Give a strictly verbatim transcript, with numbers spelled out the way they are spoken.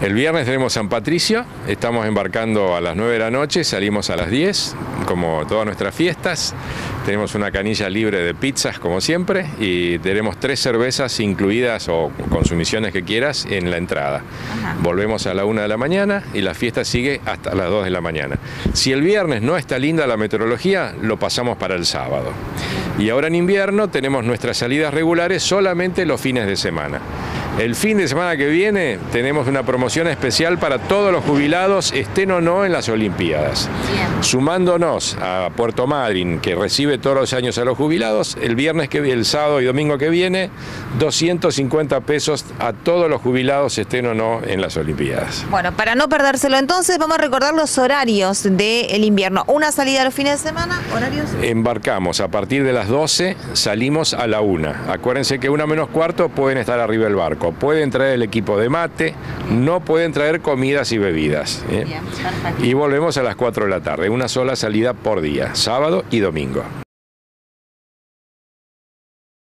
El viernes tenemos San Patricio, estamos embarcando a las nueve de la noche, salimos a las diez, como todas nuestras fiestas. Tenemos una canilla libre de pizzas, como siempre, y tenemos tres cervezas incluidas o consumiciones que quieras en la entrada. Ajá. Volvemos a la una de la mañana y la fiesta sigue hasta las dos de la mañana. Si el viernes no está linda la meteorología, lo pasamos para el sábado. Y ahora en invierno tenemos nuestras salidas regulares solamente los fines de semana. El fin de semana que viene tenemos una promoción especial para todos los jubilados, estén o no en las Olimpiadas. Bien. Sumándonos a Puerto Madryn, que recibe todos los años a los jubilados, el viernes que el sábado y domingo que viene, doscientos cincuenta pesos a todos los jubilados, estén o no en las Olimpiadas. Bueno, para no perdérselo entonces, vamos a recordar los horarios del invierno. ¿Una salida a los fines de semana? ¿Horarios? Embarcamos a partir de las doce, salimos a la una. Acuérdense que una menos cuarto pueden estar arriba del barco. Pueden traer el equipo de mate, no pueden traer comidas y bebidas. ¿eh? Bien, y volvemos a las cuatro de la tarde, una sola salida por día, sábado y domingo.